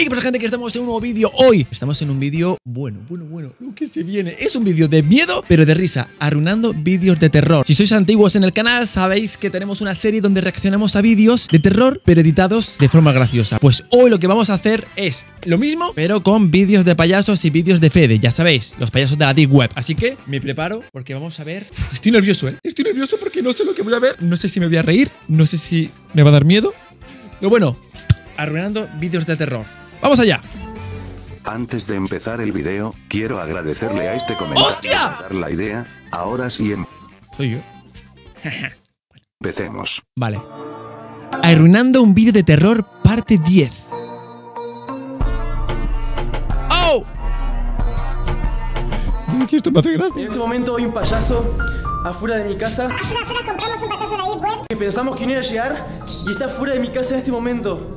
Y que para la gente que estamos en un nuevo vídeo hoy. Estamos en un vídeo bueno. Lo que se viene es un vídeo de miedo, pero de risa, arruinando vídeos de terror. Si sois antiguos en el canal, sabéis que tenemos una serie donde reaccionamos a vídeos de terror, pero editados de forma graciosa. Pues hoy lo que vamos a hacer es lo mismo, pero con vídeos de payasos y vídeos de Fede. Ya sabéis, los payasos de la Deep Web. Así que me preparo porque vamos a ver... Uf, estoy nervioso, Estoy nervioso porque no sé lo que voy a ver. No sé si me voy a reír, no sé si me va a dar miedo. Pero bueno, arruinando vídeos de terror. ¡Vamos allá! Antes de empezar el video, quiero agradecerle a este comentario. ¡Hostia! Dar la idea, ahora sí soy yo. Empecemos. Vale. Arruinando un vídeo de terror, parte 10. ¡Oh! ¿Qué esto me hace gracia? En este momento hay un payaso afuera de mi casa. Hace unas horas compramos un payaso de ahí, web. Que pensamos que no iba a llegar y está fuera de mi casa en este momento.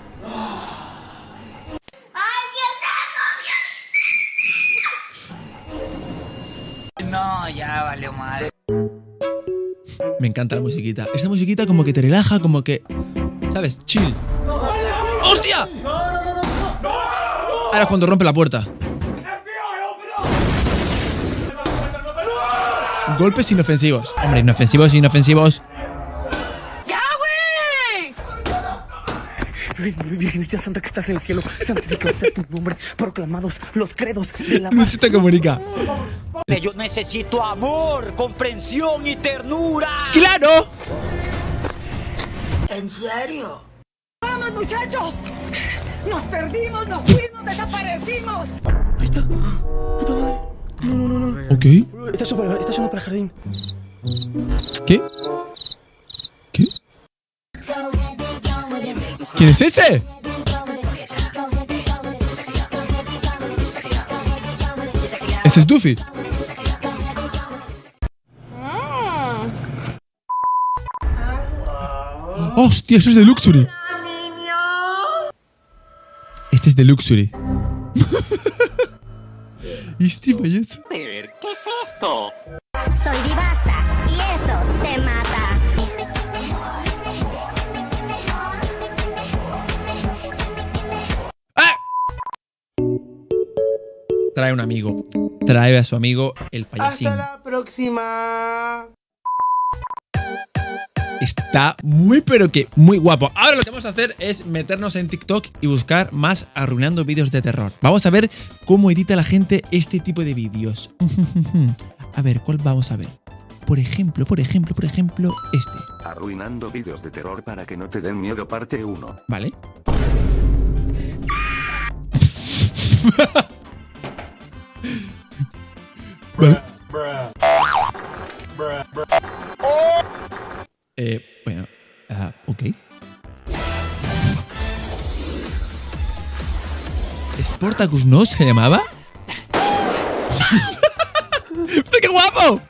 No, ya valió madre. Me encanta la musiquita. Esta musiquita como que te relaja, como que... ¿Sabes? Chill. ¡Hostia! Ahora es cuando rompe la puerta. Golpes inofensivos. Hombre, inofensivos. ¡Ya, güey! Virgencita Santa que estás en el cielo, santificado sea tu nombre, proclamados los credos de la... Luisita Comunica. Yo necesito amor, comprensión y ternura. ¡Claro! ¿En serio? ¡Vamos, muchachos! ¡Nos perdimos, nos fuimos, desaparecimos! Ahí está. No. ¿Ok? Está yendo para el jardín. ¿Qué? ¿Quién es ese? ¿Ese es Duffy? ¡Hostia! ¡Eso es de Luxury! Este es de Luxury. ¿Y este payaso? ¿Qué es esto? Soy divasa y eso te mata. ¡Ah! Trae un amigo. Trae a su amigo el payasín. ¡Hasta la próxima! Está muy pero que muy guapo. Ahora lo que vamos a hacer es meternos en TikTok y buscar más arruinando vídeos de terror. Vamos a ver cómo edita la gente este tipo de vídeos. A ver, ¿cuál vamos a ver? Por ejemplo, este. Arruinando vídeos de terror para que no te den miedo, parte 1. Vale. Bueno, ok. ¿Sportacus no se llamaba? ¡Pero qué guapo!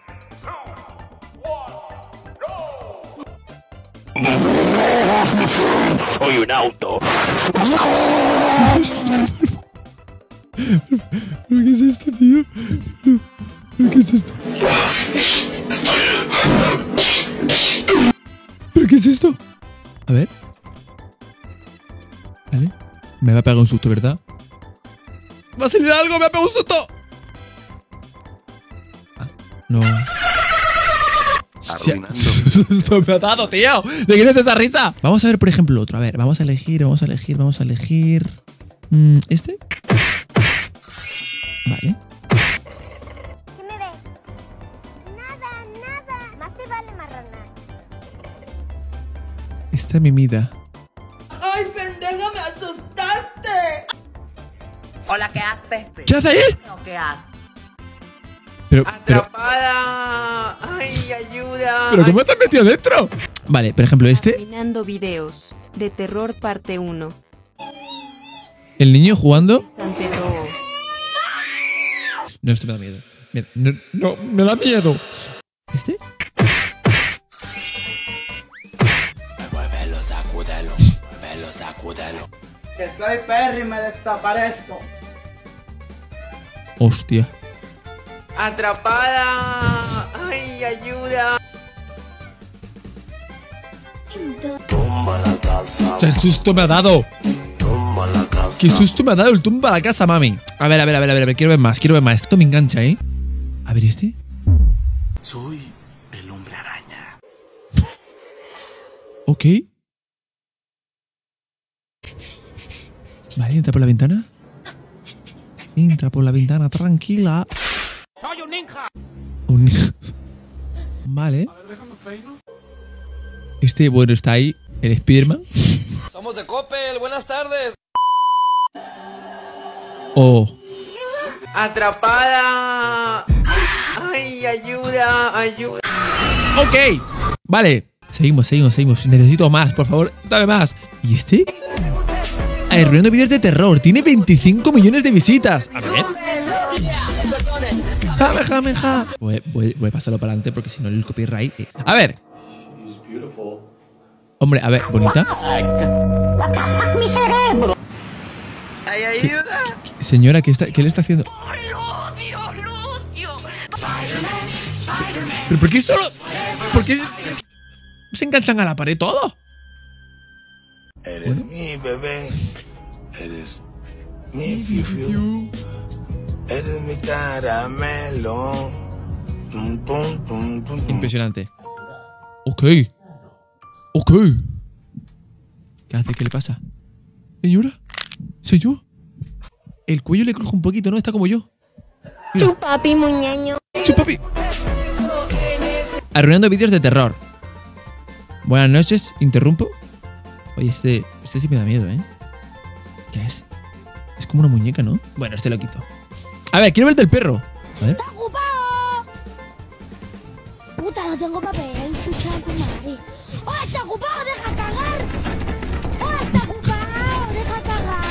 Soy un auto. ¿Pero qué es esto, tío? ¿Pero qué es esto? ¿Qué es esto? A ver. Vale. Me va a pegar un susto, ¿verdad? ¡Va a salir algo! ¡Me ha pegado un susto! Ah, no. Susto me ha dado, tío. ¿De quién es esa risa? Vamos a ver, por ejemplo, otro. A ver, vamos a elegir. ¿Este? Vale. ¿Qué me ves? Nada. Más te vale marranar. Esta mimida. ¡Ay, pendeja, me asustaste! Hola, ¿qué haces? ¿Qué haces ahí? ¿Qué haces? ¡Atrapada! Pero... ¡Ay, ayuda! ¿Pero cómo te has metido dentro? Vale, por ejemplo, este. Arruinando videos de terror, parte 1. El niño jugando. No, esto me da miedo. No, me da miedo. ¿Este? Muévelo, sacúdelo. Muévelo, sacúdelo. Que soy Perry y me desaparezco. Hostia. Atrapada. Ay, ayuda. Tumba la casa. ¡Qué susto me ha dado! Tumba la casa. ¡Qué susto me ha dado el tumba la casa, mami! A ver, quiero ver más. Esto me engancha, ¿eh? A ver, ¿este? Soy el hombre araña. Ok. Vale, entra por la ventana. Entra por la ventana, tranquila. Soy un ninja. Vale. A ver, déjame peino. Este, bueno, está ahí, el Spiderman. Somos de Coppel, buenas tardes. Oh. Atrapada. Ay, ayuda. Ok, vale. Seguimos. Necesito más, por favor, dame más. ¿Y este? Arruinando vídeos de terror. Tiene 25 millones de visitas. A ver. Ja. Voy a pasarlo para adelante porque si no el copyright... A ver. Hombre, a ver, bonita. What the fuck, mi cerebro. Ay, ayuda. Señora, ¿qué le está haciendo? Lo odio. ¿Pero por qué solo? ¿Por qué se enganchan a la pared todo? Eres mi bebé. Eres mi fiu-fiu. Eres mi caramelo. Impresionante. Ok. ¿Qué hace? ¿Qué le pasa? ¿Señora? ¿Soy yo? El cuello le crujo un poquito, ¿no? Está como yo. Mira. Chupapi, muñeño. Chupapi. Arruinando vídeos de terror. Buenas noches, interrumpo. Oye, este sí me da miedo, ¿eh? ¿Qué es? Es como una muñeca, ¿no? Bueno, este lo quito. A ver, quiero verte el perro. A ver. ¡Está ocupado! Puta, no tengo papel. Chucha, tu madre. ¡Oh, está ocupado! ¡Deja cagar! ¡Oh, está ocupado! ¡Deja cagar!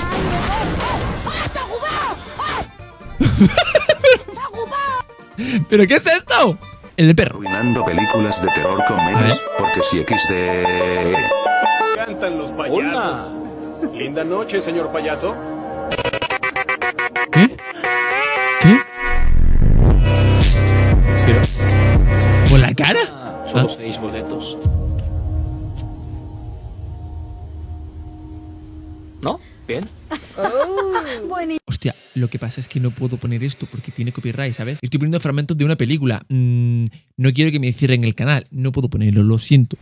¡Oh, está ocupado! ¡Oh! ¡Está ocupado! ¿Pero qué es esto? El de perro. Arruinando películas de terror con memes, porque si XD... Cantan los payasos. Hola. Linda noche, señor payaso. ¿Qué? ¿Pero? ¿Por la cara? Solo 6 boletos. ¿No? Bien. Hostia, lo que pasa es que no puedo poner esto porque tiene copyright, ¿sabes? Estoy poniendo fragmentos de una película. No quiero que me cierren el canal. No puedo ponerlo, lo siento.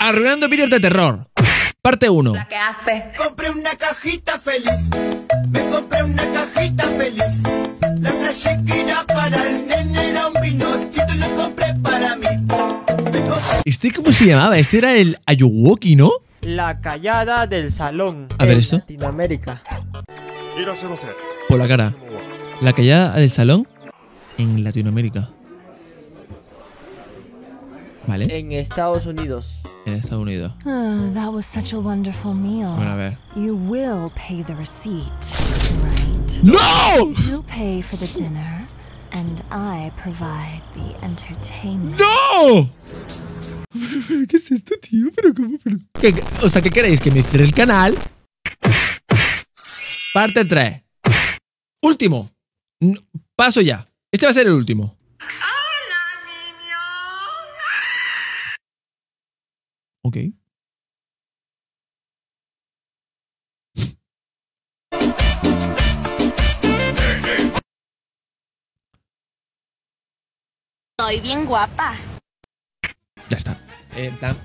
Arruinando vídeos de terror. Parte 1. Compré una cajita feliz. Me compré una cajita feliz. La flashequera para el nene era un vinotito y lo compré para mí. ¿Este cómo se llamaba? Este era el Ayuwoki, ¿no? La callada del salón. A ver, ¿esto? Latinoamérica. Por la cara. La callada del salón en Latinoamérica. Vale. En Estados Unidos. Oh, that was such a wonderful meal. Bueno, a ver. You will pay the receipt, right? ¡No! You pay for the dinner and I provide the entertainment. ¡No! ¿Qué es esto, tío? ¿Pero cómo? O sea, ¿qué queréis? ¿Que me cierre el canal? Parte 3. Último. No, paso ya. Este va a ser el último. ¡Hola, niño! Ok. Estoy bien guapa. Ya está. En plan,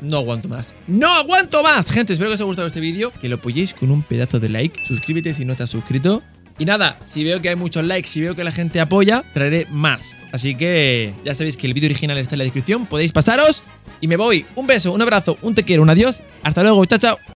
no aguanto más. ¡No aguanto más! Gente, espero que os haya gustado este vídeo. Que lo apoyéis con un pedazo de like. Suscríbete si no estás suscrito. Y nada, si veo que hay muchos likes, si veo que la gente apoya, traeré más. Así que ya sabéis que el vídeo original está en la descripción. Podéis pasaros. Y me voy. Un beso, un abrazo, un te quiero, un adiós. Hasta luego. Chao, chao.